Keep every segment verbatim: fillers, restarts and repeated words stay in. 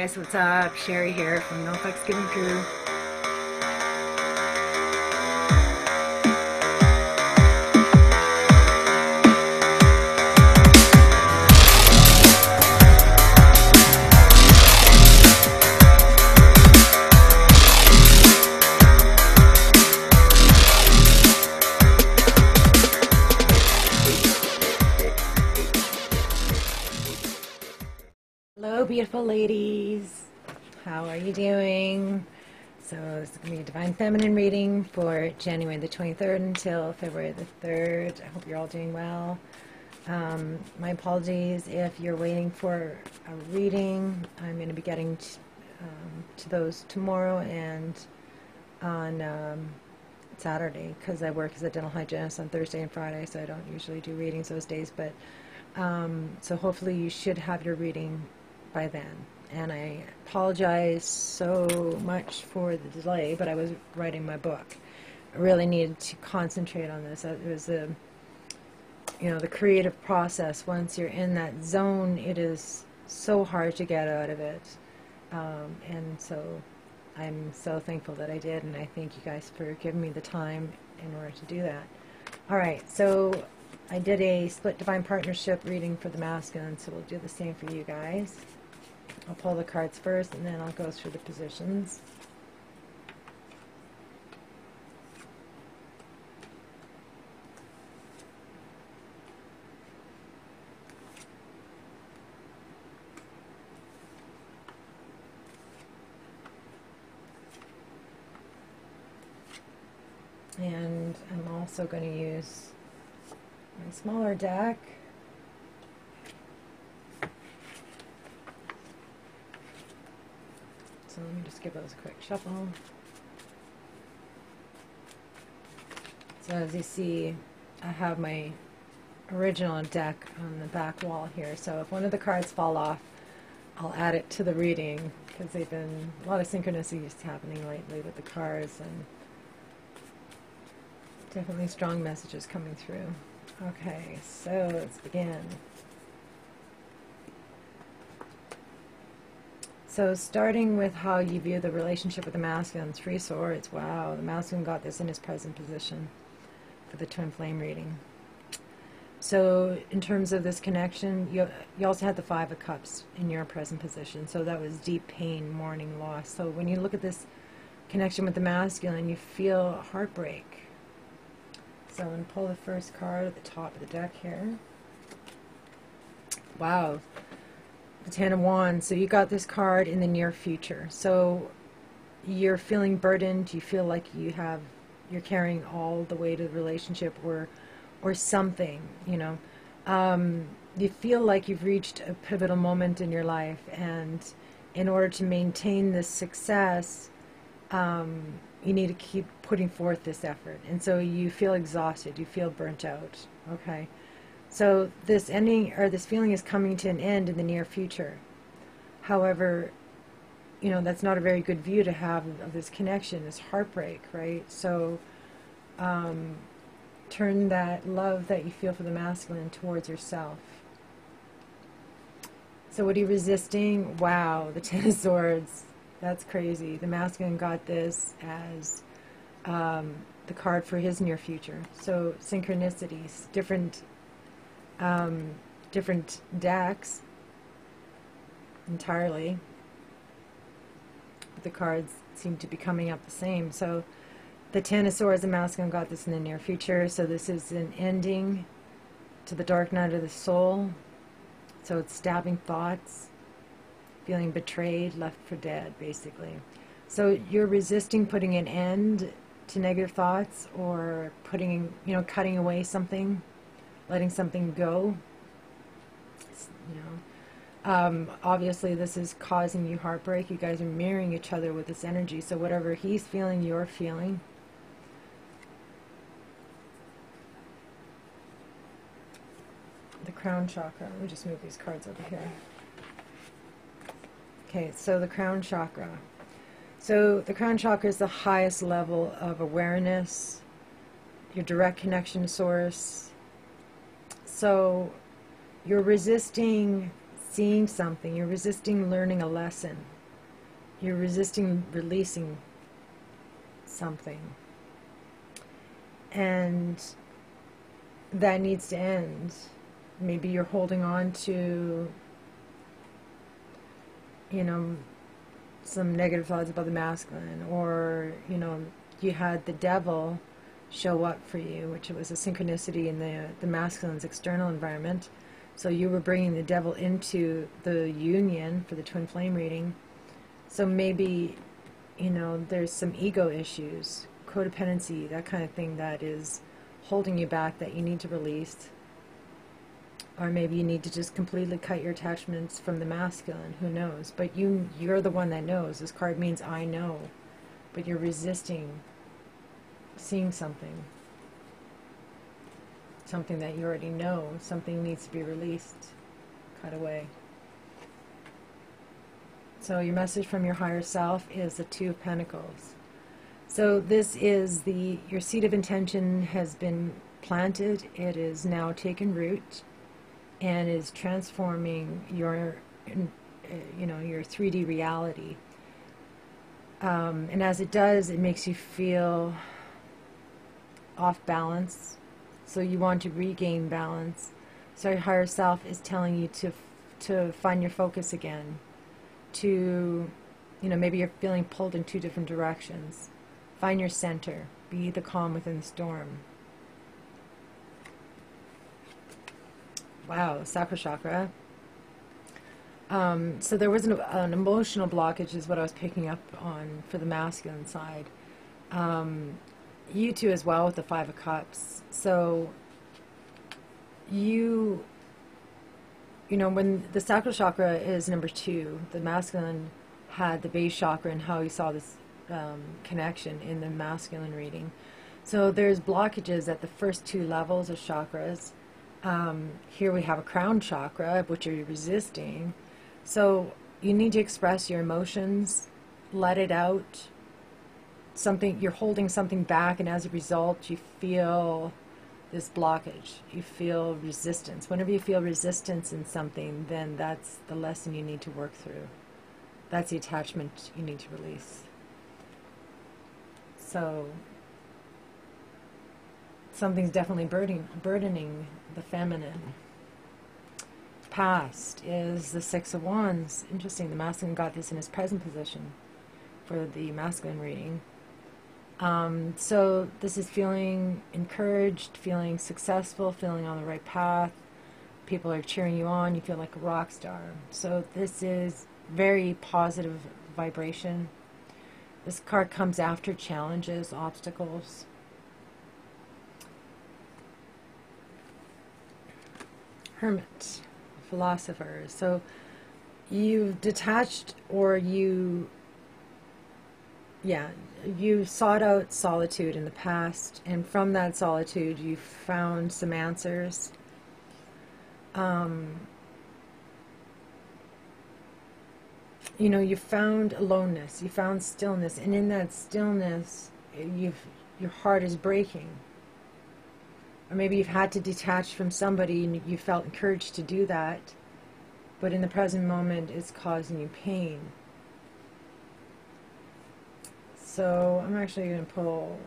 guys, what's up? Sherry here from No Fucks Giving Crew. Hello beautiful ladies, how are you doing? So this is going to be a Divine Feminine reading for January the twenty-third until February the third. I hope you're all doing well. Um, my apologies if you're waiting for a reading. I'm going to be getting t um, to those tomorrow and on um, Saturday, because I work as a dental hygienist on Thursday and Friday, so I don't usually do readings those days. But um, so hopefully you should have your reading by then, and I apologize so much for the delay, but I was writing my book. I really needed to concentrate on this. It was the, you know, the creative process. Once you're in that zone, it is so hard to get out of it, um, and so I'm so thankful that I did, and I thank you guys for giving me the time in order to do that. Alright, so I did a split divine partnership reading for the masculine, so we'll do the same for you guys. I'll pull the cards first, and then I'll go through the positions. And I'm also going to use my smaller deck. So let me just give those a quick shuffle. So as you see, I have my original deck on the back wall here. So if one of the cards fall off, I'll add it to the reading, because they've been a lot of synchronicities happening lately with the cards, and definitely strong messages coming through. Okay, so let's begin. So starting with how you view the relationship with the masculine, three swords. Wow, the masculine got this in his present position for the Twin Flame reading. So in terms of this connection, you, you also had the Five of Cups in your present position. So that was deep pain, mourning, loss. So when you look at this connection with the masculine, you feel heartbreak. So I'm going to pull the first card at the top of the deck here. Wow. The Ten of Wands. So you got this card in the near future. So you're feeling burdened. You feel like you have, you're carrying all the weight of the relationship, or, or something. You know, um, you feel like you've reached a pivotal moment in your life, and in order to maintain this success, um, you need to keep putting forth this effort. And so you feel exhausted. You feel burnt out. Okay. So this ending, or this feeling, is coming to an end in the near future. However, you know, that's not a very good view to have of this connection, this heartbreak, right? So um, turn that love that you feel for the masculine towards yourself. So what are you resisting? Wow, the Ten of Swords. That's crazy. The masculine got this as um, the card for his near future. So synchronicities, different Um, different decks entirely. The cards seem to be coming up the same. So the Ten of Swords and Masculine got this in the near future. So this is an ending to the dark night of the soul. So it's stabbing thoughts, feeling betrayed, left for dead, basically. So you're resisting putting an end to negative thoughts, or putting, you know, cutting away something, letting something go. You know, um, obviously this is causing you heartbreak. You guys are mirroring each other with this energy. So whatever he's feeling, you're feeling. The Crown Chakra. Let me just move these cards over here. Okay, so the Crown Chakra. So the Crown Chakra is the highest level of awareness, your direct connection to Source. So you're resisting seeing something. You're resisting learning a lesson. You're resisting releasing something. And that needs to end. Maybe you're holding on to, you know, some negative thoughts about the masculine, or, you know, you had the devil show up for you, which was a synchronicity in the, the masculine's external environment. So you were bringing the devil into the union for the twin flame reading. So maybe, you know, there's some ego issues, codependency, that kind of thing that is holding you back that you need to release. Or maybe you need to just completely cut your attachments from the masculine. Who knows? But you, you're the one that knows. This card means I know. But you're resisting seeing something. Something that you already know. Something needs to be released. Cut away. So your message from your higher self is the Two of Pentacles. So this is the, your seed of intention has been planted. It is now taken root. And is transforming your, you know, your three D reality. Um, and as it does, it makes you feel off balance. So you want to regain balance. So your higher self is telling you to to find your focus again. To, you know, maybe you're feeling pulled in two different directions. Find your center. Be the calm within the storm. Wow, Sacral Chakra. Um, so there was an, an emotional blockage is what I was picking up on for the masculine side. Um, you two as well with the Five of Cups. So you, you know, when the Sacral Chakra is number two, the masculine had the base chakra and how he saw this um, connection in the masculine reading. So there's blockages at the first two levels of chakras. Um, here we have a crown chakra, which you're resisting. So you need to express your emotions, let it out. Something, you're holding something back, and as a result, you feel this blockage. You feel resistance. Whenever you feel resistance in something, then that's the lesson you need to work through. That's the attachment you need to release. So something's definitely burdening, burdening the feminine. Past is the Six of Wands. Interesting, the masculine got this in his present position for the masculine reading. Um, so this is feeling encouraged, feeling successful, feeling on the right path. People are cheering you on. You feel like a rock star. So this is very positive vibration. This card comes after challenges, obstacles. Hermit, philosopher. So you've detached, or you, yeah, you sought out solitude in the past, and from that solitude you found some answers. Um, you know, you found aloneness, you found stillness, and in that stillness, you've, your heart is breaking. Or maybe you've had to detach from somebody and you felt encouraged to do that, but in the present moment it's causing you pain. So I'm actually going to pull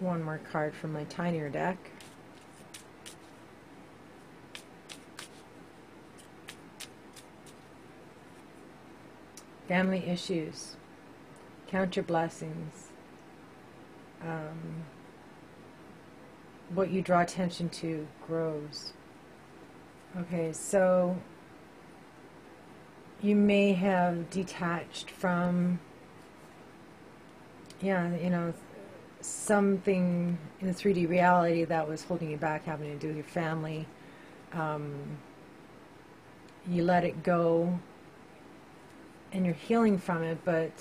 one more card from my tinier deck. Family issues. Count your blessings. Um, What you draw attention to grows. Okay, so you may have detached from, yeah, you know, something in the three D reality that was holding you back, having to do with your family. Um, you let it go, and you're healing from it, but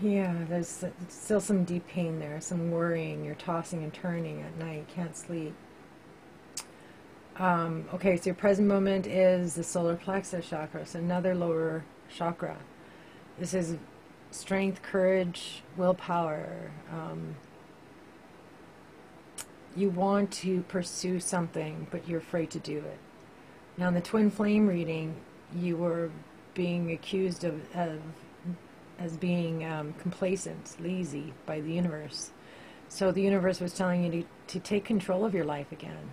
yeah, there's still some deep pain there, some worrying. You're tossing and turning at night, can't sleep. Um, okay, so your present moment is the solar plexus chakra, so another lower chakra. This is strength, courage, willpower, um, You want to pursue something, but you're afraid to do it. Now, in the twin flame reading, you were being accused of, of as being um, complacent, lazy by the universe. So the universe was telling you to, to take control of your life again.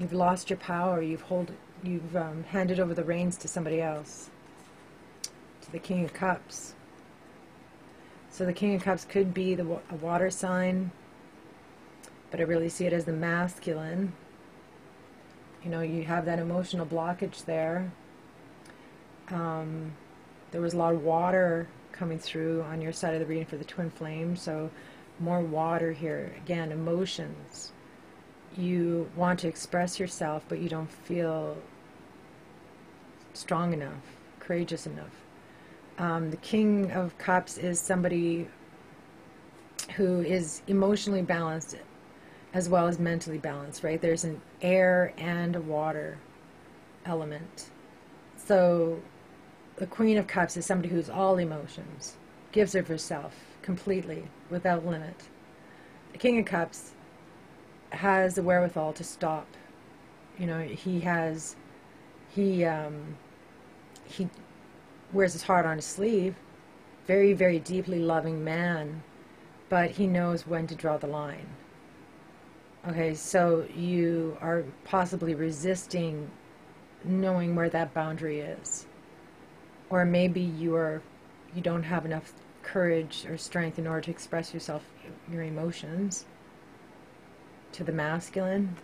You've lost your power. You've hold, you've um, handed over the reins to somebody else, to the King of Cups. So the King of Cups could be the wa- a water sign, but I really see it as the masculine. You know, you have that emotional blockage there. Um, there was a lot of water coming through on your side of the reading for the twin flame, so more water here. Again, emotions. You want to express yourself, but you don't feel strong enough, courageous enough. Um, the King of Cups is somebody who is emotionally balanced as well as mentally balanced, right? There's an air and a water element. So the Queen of Cups is somebody who's all emotions, gives of herself completely, without limit. The King of Cups has the wherewithal to stop. You know, he has, he, um, he, wears his heart on his sleeve, very, very deeply loving man, but he knows when to draw the line. Okay, so you are possibly resisting knowing where that boundary is. Or maybe you are, you don't have enough courage or strength in order to express yourself, your emotions, to the masculine.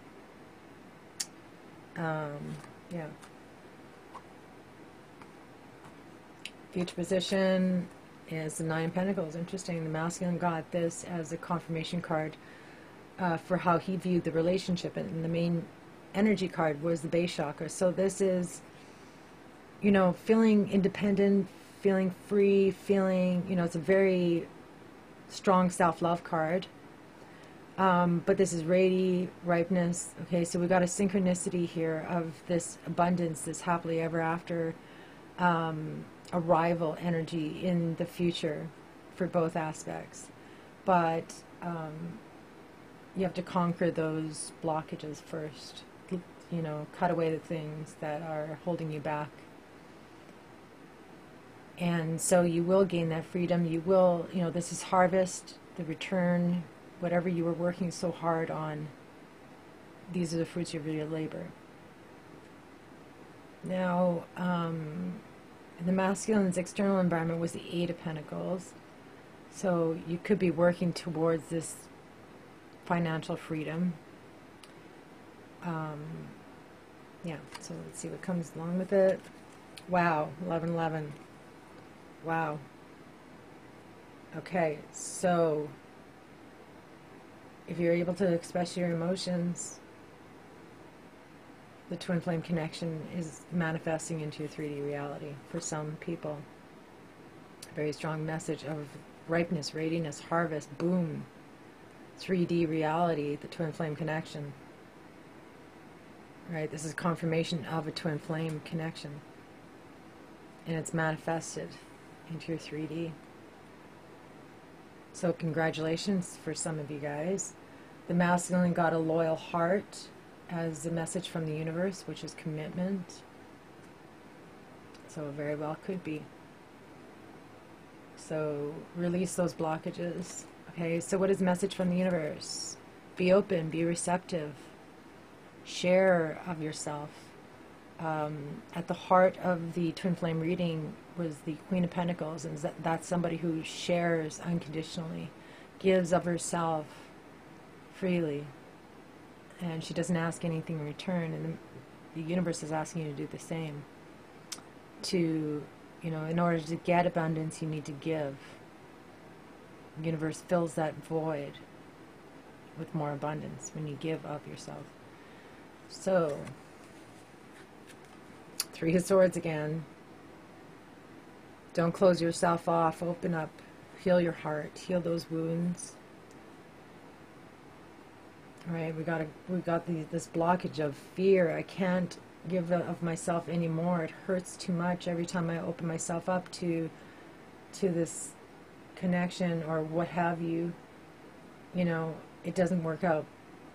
Um, yeah. Future position is the Nine of Pentacles. Interesting. The masculine got this as a confirmation card uh, for how he viewed the relationship, and the main energy card was the base chakra. So this is, you know, feeling independent, feeling free, feeling, you know, it's a very strong self-love card. Um, but this is ready, ripeness. Okay, so we got a synchronicity here of this abundance, this happily ever after. Um, arrival energy in the future for both aspects, but um, you have to conquer those blockages first. You know, cut away the things that are holding you back, and so you will gain that freedom. You will, you know, this is harvest, the return, whatever you were working so hard on. These are the fruits of your labor. Now, um, the masculine's external environment was the Eight of Pentacles, so you could be working towards this financial freedom. Um, yeah, so let's see what comes along with it. Wow, eleven eleven. Wow. Okay, so if you're able to express your emotions, the twin flame connection is manifesting into your three D reality for some people. A very strong message of ripeness, readiness, harvest, boom. three D reality, the twin flame connection. Right, this is confirmation of a twin flame connection. And it's manifested into your three D. So congratulations for some of you guys. The masculine got a loyal heart as a message from the universe, which is commitment. So it very well could be. So release those blockages. Okay, so what is the message from the universe? Be open, be receptive, share of yourself. Um, at the heart of the twin flame reading was the Queen of Pentacles, and that's somebody who shares unconditionally, gives of herself freely. And she doesn't ask anything in return, and the universe is asking you to do the same. To, you know, in order to get abundance, you need to give. The universe fills that void with more abundance when you give of yourself. So, Three of Swords again. Don't close yourself off. Open up. Heal your heart. Heal those wounds. Right, we got a, we got the, this blockage of fear. I can't give of myself anymore. It hurts too much every time I open myself up to to this connection or what have you. you know, it doesn't work out.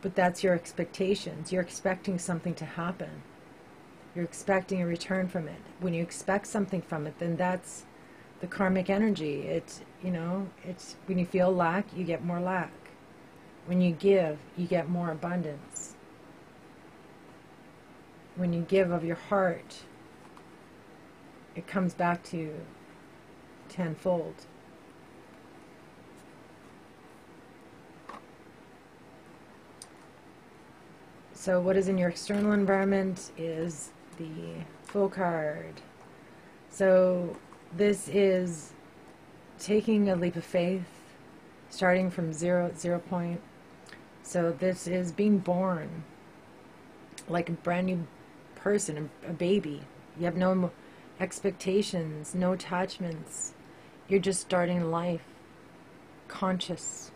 But that's your expectations. You're expecting something to happen. You're expecting a return from it. When you expect something from it, then that's the karmic energy. It's, you know, it's when you feel lack, you get more lack. When you give, you get more abundance. When you give of your heart, it comes back to you tenfold. So what is in your external environment is the Fool card. So this is taking a leap of faith, starting from zero, zero point. So this is being born like a brand new person, a baby. You have no expectations, no attachments. You're just starting life conscious.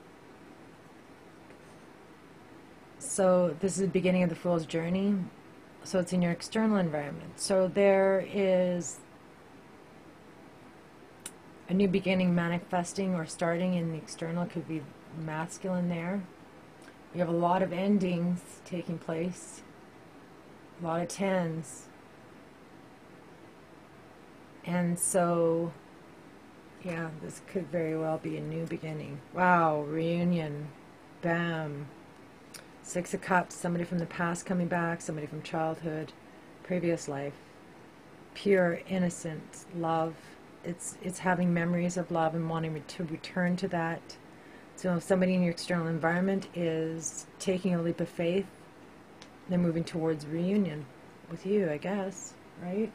So this is the beginning of the Fool's journey. So it's in your external environment. So there is a new beginning manifesting or starting in the external. Could be masculine there. You have a lot of endings taking place. A lot of tens. And so, yeah, this could very well be a new beginning. Wow, reunion. Bam. Six of Cups, somebody from the past coming back, somebody from childhood, previous life. Pure, innocent love. It's it's having memories of love and wanting to return to that. So if somebody in your external environment is taking a leap of faith, they're moving towards reunion with you, I guess, right?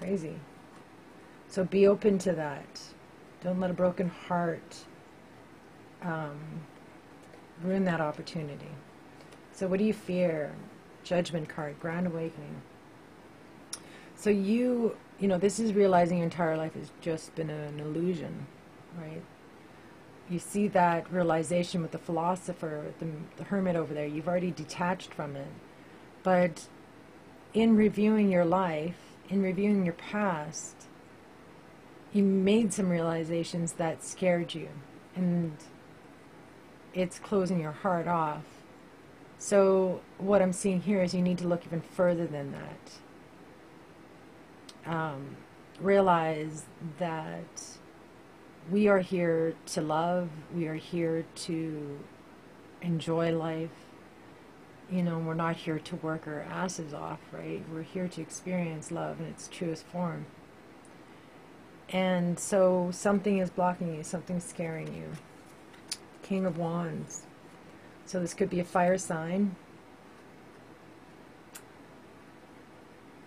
Crazy. So be open to that. Don't let a broken heart um, ruin that opportunity. So what do you fear? Judgment card, grand awakening. So you, you know, this is realizing your entire life has just been an illusion, right? You see that realization with the philosopher, the, the hermit over there. You've already detached from it. But in reviewing your life, in reviewing your past, you made some realizations that scared you. And it's closing your heart off. So what I'm seeing here is you need to look even further than that. Um, realize that we are here to love, we are here to enjoy life. You know, we're not here to work our asses off, right? We're here to experience love in its truest form. And so something is blocking you, something's scaring you. King of Wands. So this could be a fire sign.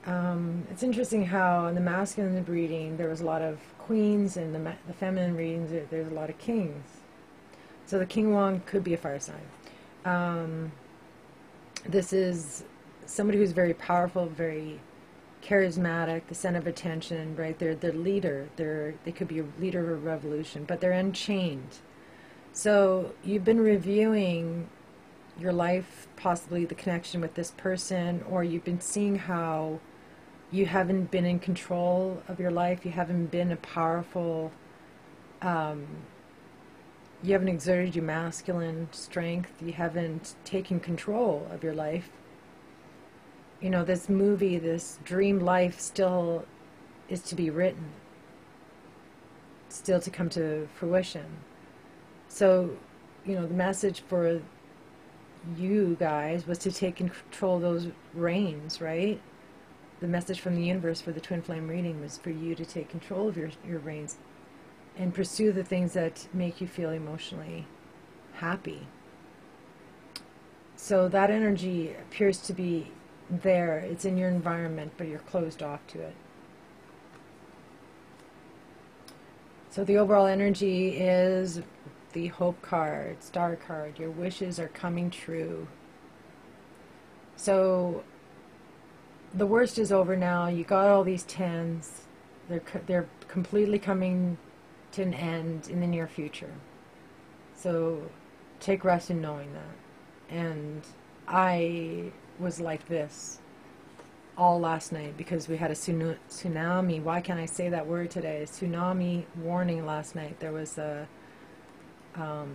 Um, it's interesting how in the masculine reading there was a lot of queens, and the, the feminine readings there, there's a lot of kings. So the King of Wands could be a fire sign. Um, this is somebody who's very powerful, very charismatic, the center of attention, right? They're the leader. They're, they could be a leader of a revolution, but they're unchained. So you've been reviewing your life, possibly the connection with this person, or you've been seeing how you haven't been in control of your life, you haven't been a powerful, um, you haven't exerted your masculine strength, you haven't taken control of your life. You know, this movie, this dream life still is to be written, still to come to fruition. So, you know, the message for you guys was to take control of those reins, right? The message from the universe for the Twin Flame reading was for you to take control of your, your reins and pursue the things that make you feel emotionally happy. So that energy appears to be there. It's in your environment, but you're closed off to it. So the overall energy is the Hope card, Star card. Your wishes are coming true. So the worst is over now. You got all these tens. They're, they're completely coming to an end in the near future. So take rest in knowing that. And I was like this all last night because we had a tsunami. Why can't I say that word today? A tsunami warning last night. There was a um,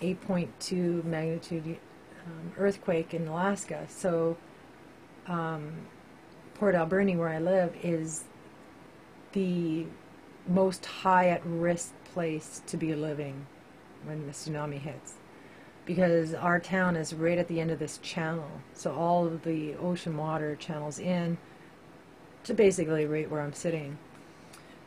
eight point two magnitude um, earthquake in Alaska. So um, Port Alberni, where I live, is the most high at risk place to be living when the tsunami hits, because our town is right at the end of this channel, so all of the ocean water channels in to basically right where I'm sitting.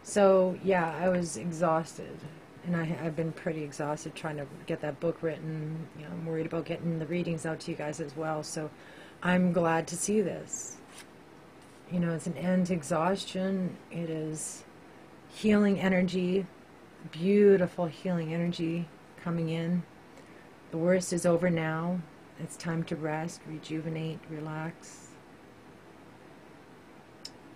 So yeah, I was exhausted, and I, I've been pretty exhausted trying to get that book written. You know, I'm worried about getting the readings out to you guys as well, so I'm glad to see this. You know, it's an end to exhaustion. It is healing energy, beautiful healing energy coming in. The worst is over now. It's time to rest, rejuvenate, relax.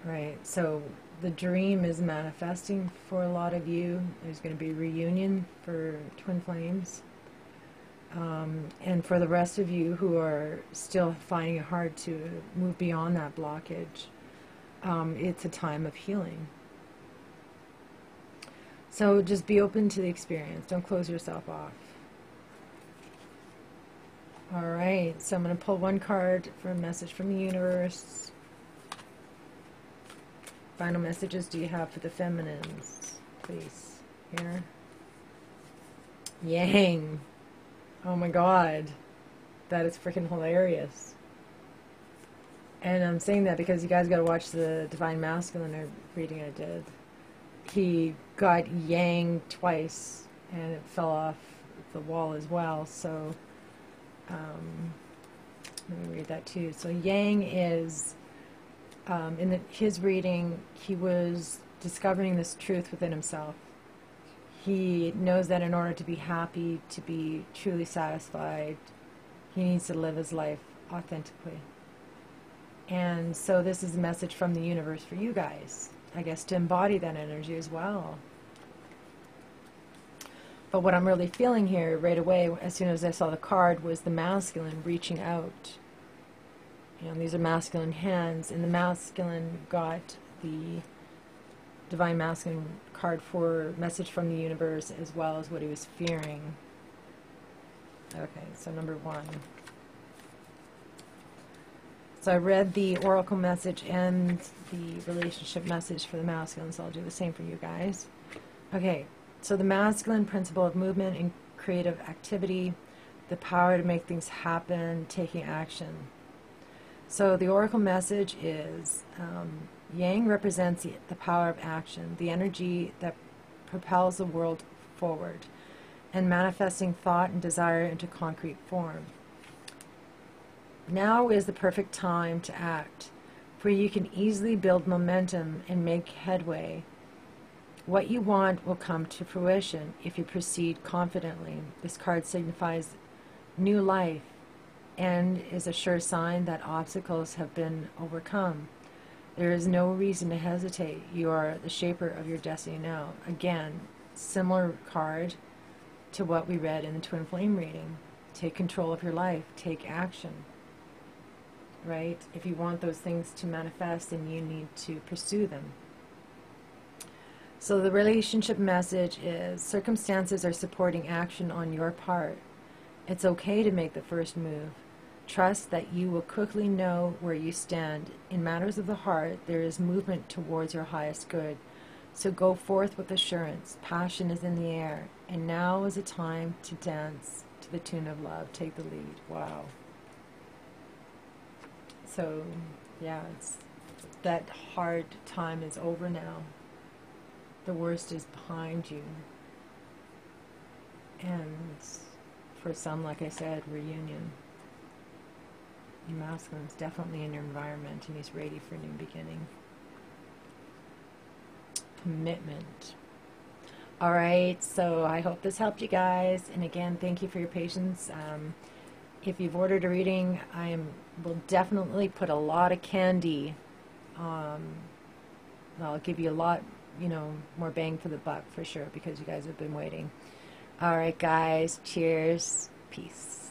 Right, so the dream is manifesting for a lot of you. There's going to be a reunion for Twin Flames. Um, and for the rest of you who are still finding it hard to move beyond that blockage, um, it's a time of healing. So just be open to the experience. Don't close yourself off. Alright, so I'm going to pull one card for a message from the universe. Final messages do you have for the feminines? Please, here. Yang. Oh my god. That is freaking hilarious. And I'm saying that because you guys got to watch the Divine Masculine reading I did. He got Yang twice, and it fell off the wall as well. So, um, let me read that too. So Yang is, um, in the, his reading, he was discovering this truth within himself. He knows that in order to be happy, to be truly satisfied, he needs to live his life authentically. And so this is a message from the universe for you guys, I guess, to embody that energy as well. But what I'm really feeling here right away, as soon as I saw the card, was the masculine reaching out. You know, these are masculine hands, and the masculine got the Divine Masculine card for message from the universe, as well as what he was fearing. Okay, so number one. So I read the oracle message and the relationship message for the masculine, so I'll do the same for you guys. Okay, so the masculine principle of movement and creative activity, the power to make things happen, taking action. So the oracle message is, um, Yang represents the, the power of action, the energy that propels the world forward, and manifesting thought and desire into concrete form. Now is the perfect time to act, for you can easily build momentum and make headway. What you want will come to fruition if you proceed confidently. This card signifies new life and is a sure sign that obstacles have been overcome. There is no reason to hesitate. You are the shaper of your destiny now. Again, similar card to what we read in the Twin Flame reading. Take control of your life. Take action. Right? If you want those things to manifest, then you need to pursue them. So the relationship message is, circumstances are supporting action on your part. It's okay to make the first move. Trust that you will quickly know where you stand. In matters of the heart, there is movement towards your highest good. So go forth with assurance. Passion is in the air. And now is a time to dance to the tune of love. Take the lead. Wow. So, yeah, it's, that hard time is over now. The worst is behind you. And for some, like I said, reunion. Your masculine's definitely in your environment, and he's ready for a new beginning. Commitment. Alright, so I hope this helped you guys. And again, thank you for your patience. Um, if you've ordered a reading, I am... We'll definitely put a lot of candy. Um, I'll give you a lot, you know, more bang for the buck for sure, because you guys have been waiting. All right, guys. Cheers. Peace.